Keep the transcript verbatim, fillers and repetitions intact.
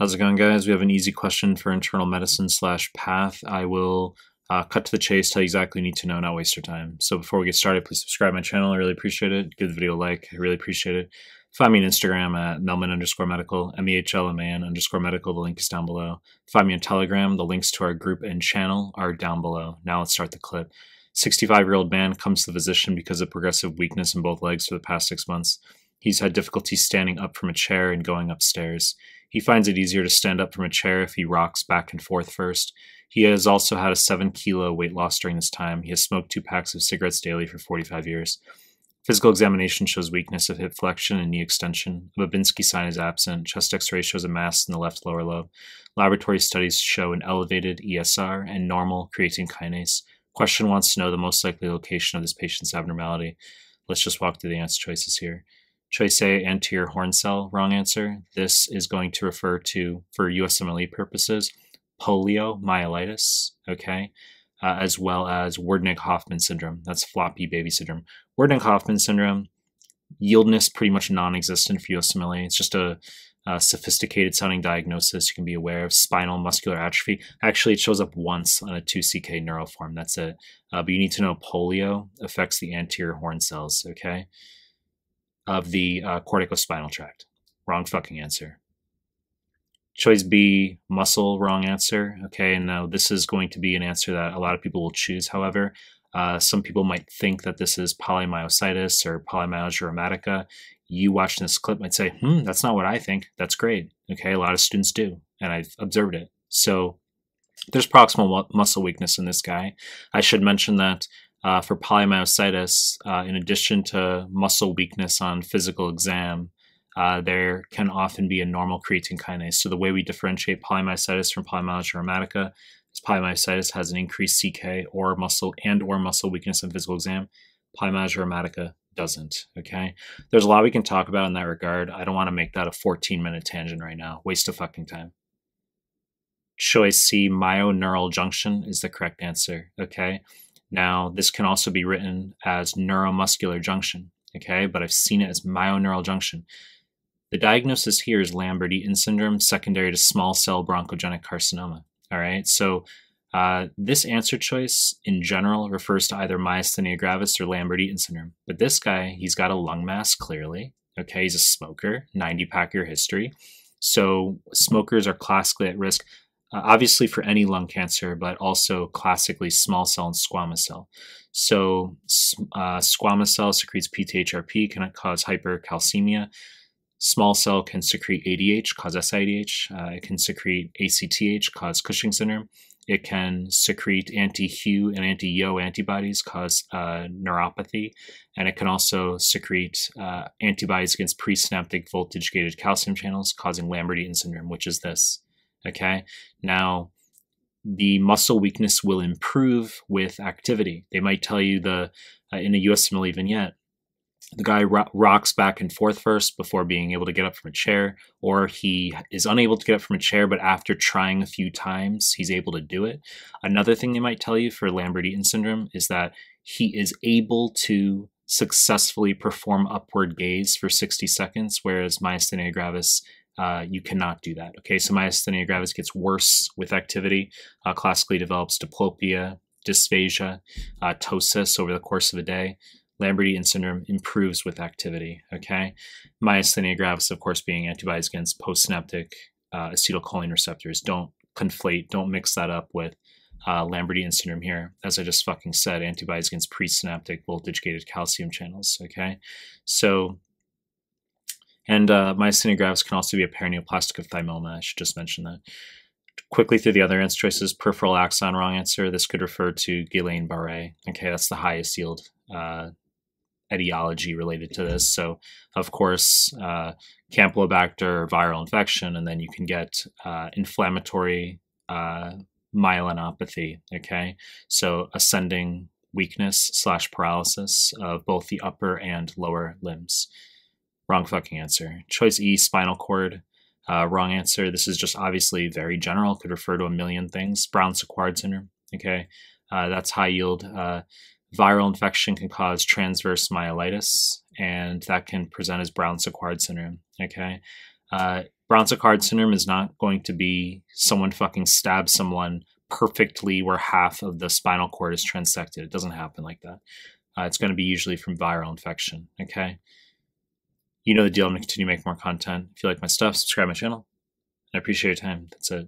How's it going, guys? We have an easy question for internal medicine slash path. I will uh, cut to the chase, tell you exactly what you need to know, not waste your time. So before we get started, please subscribe to my channel. I really appreciate it. Give the video a like. I really appreciate it. Find me on Instagram at mehlman underscore medical, M E H L M A N underscore medical. The link is down below. Find me on Telegram. The links to our group and channel are down below. Now let's start the clip. sixty-five-year-old man comes to the physician because of progressive weakness in both legs for the past six months. He's had difficulty standing up from a chair and going upstairs. He finds it easier to stand up from a chair if he rocks back and forth first. He has also had a seven kilo weight loss during this time. He has smoked two packs of cigarettes daily for forty-five years. Physical examination shows weakness of hip flexion and knee extension. A Babinski sign is absent. Chest x-ray shows a mass in the left lower lobe. Laboratory studies show an elevated E S R and normal creatine kinase. Question wants to know the most likely location of this patient's abnormality. Let's just walk through the answer choices here. Choice A, anterior horn cell, wrong answer. This is going to refer to, for U S M L E purposes, poliomyelitis, okay, uh, as well as Werdnig-Hoffman syndrome. That's floppy baby syndrome. Werdnig-Hoffman syndrome, yieldness pretty much non-existent for U S M L E. It's just a, a sophisticated sounding diagnosis you can be aware of. Spinal muscular atrophy. Actually, it shows up once on a two C K neural form. That's it. Uh, but you need to know polio affects the anterior horn cells, okay, of the uh, corticospinal tract. Wrong fucking answer. Choice B, muscle, wrong answer. Okay, and now this is going to be an answer that a lot of people will choose, however. Uh, some people might think that this is polymyositis or polymyalgia rheumatica. You watching this clip might say, hmm, that's not what I think. That's great. Okay, a lot of students do, and I've observed it. So there's proximal muscle weakness in this guy. I should mention that Uh, for polymyositis, uh, in addition to muscle weakness on physical exam, uh, there can often be a normal creatine kinase. So the way we differentiate polymyositis from polymyalgia rheumatica is polymyositis has an increased C K or muscle and or muscle weakness on physical exam. Polymyalgia rheumatica doesn't, okay? There's a lot we can talk about in that regard. I don't want to make that a fourteen-minute tangent right now. Waste of fucking time. Choice C, myoneural junction is the correct answer, okay? Now, this can also be written as neuromuscular junction, okay? But I've seen it as myoneural junction. The diagnosis here is Lambert-Eaton syndrome, secondary to small cell bronchogenic carcinoma, all right? So uh, this answer choice in general refers to either myasthenia gravis or Lambert-Eaton syndrome. But this guy, he's got a lung mass clearly, okay? He's a smoker, ninety-pack-year history. So smokers are classically at risk. Uh, obviously for any lung cancer, but also classically small cell and squamous cell. So uh, squamous cell secretes P T H R P, can cause hypercalcemia. Small cell can secrete A D H, cause S I D H. Uh, it can secrete A C T H, cause Cushing syndrome. It can secrete anti H U and anti Y O antibodies, cause uh, neuropathy. And it can also secrete uh, antibodies against presynaptic voltage-gated calcium channels, causing Lambert-Eaton syndrome, which is this. Okay, now the muscle weakness will improve with activity. They might tell you the uh, in a U S M L E vignette, the guy ro rocks back and forth first before being able to get up from a chair, or he is unable to get up from a chair, but after trying a few times, he's able to do it. Another thing they might tell you for Lambert-Eaton syndrome is that he is able to successfully perform upward gaze for sixty seconds, whereas myasthenia gravis, Uh, you cannot do that. Okay, so myasthenia gravis gets worse with activity, uh, classically develops diplopia, dysphagia, uh, ptosis over the course of a day. Lambert-Eaton syndrome improves with activity. Okay, myasthenia gravis, of course, being antibodies against postsynaptic uh, acetylcholine receptors. Don't conflate, don't mix that up with uh, Lambert-Eaton syndrome here. As I just fucking said, antibodies against presynaptic voltage-gated calcium channels. Okay, so. And uh, myasthenia gravis can also be a paraneoplastic of thymoma. I should just mention that. Quickly through the other answer choices, peripheral axon, wrong answer. This could refer to Guillain-Barre. Okay, that's the highest yield uh, etiology related to this. So, of course, uh, campylobacter, viral infection, and then you can get uh, inflammatory uh, myelinopathy. Okay, so ascending weakness slash paralysis of both the upper and lower limbs. Wrong fucking answer. Choice E, spinal cord. Uh, wrong answer. This is just obviously very general. Could refer to a million things. Brown-Séquard syndrome. Okay. Uh, that's high yield. Uh, viral infection can cause transverse myelitis, and that can present as Brown-Séquard syndrome. Okay. Uh, Brown-Séquard syndrome is not going to be someone fucking stabs someone perfectly where half of the spinal cord is transected. It doesn't happen like that. Uh, it's going to be usually from viral infection, okay? You know the deal. I'm going to continue to make more content. If you like my stuff, subscribe my channel. I appreciate your time. That's it.